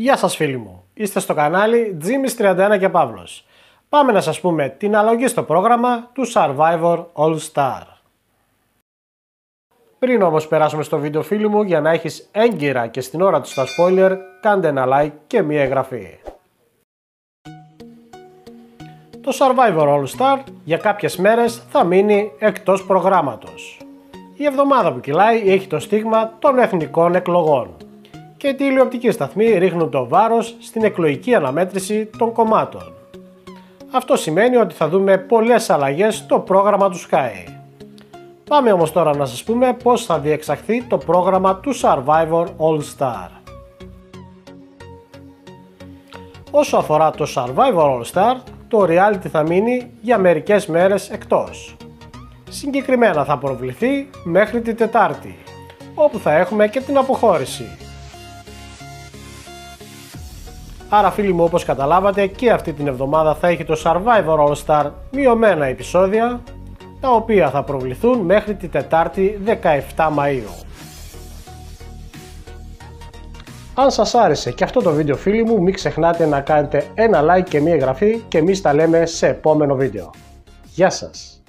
Γεια σας φίλοι μου, είστε στο κανάλι Jimmy's 31 και Παύλος. Πάμε να σας πούμε την αλλαγή στο πρόγραμμα του Survivor All-Star. Πριν όμως περάσουμε στο βίντεο φίλοι μου, για να έχεις έγκυρα και στην ώρα του στα spoiler, κάντε ένα like και μία εγγραφή. Το Survivor All-Star για κάποιες μέρες θα μείνει εκτός προγράμματος. Η εβδομάδα που κυλάει έχει το στίγμα των εθνικών εκλογών και οι τηλεοπτικοί σταθμοί ρίχνουν το βάρος στην εκλογική αναμέτρηση των κομμάτων. Αυτό σημαίνει ότι θα δούμε πολλές αλλαγές στο πρόγραμμα του Sky. Πάμε όμως τώρα να σας πούμε πώς θα διεξαχθεί το πρόγραμμα του Survivor All-Star. Όσο αφορά το Survivor All-Star, το reality θα μείνει για μερικές μέρες εκτός. Συγκεκριμένα θα προβληθεί μέχρι την Τετάρτη, όπου θα έχουμε και την αποχώρηση. Άρα φίλοι μου, όπως καταλάβατε, και αυτή την εβδομάδα θα έχει το Survivor All-Star μειωμένα επεισόδια, τα οποία θα προβληθούν μέχρι την Τετάρτη 17 Μαΐου. Αν σας άρεσε και αυτό το βίντεο φίλοι μου, μην ξεχνάτε να κάνετε ένα like και μία εγγραφή και εμείς τα λέμε σε επόμενο βίντεο. Γεια σας!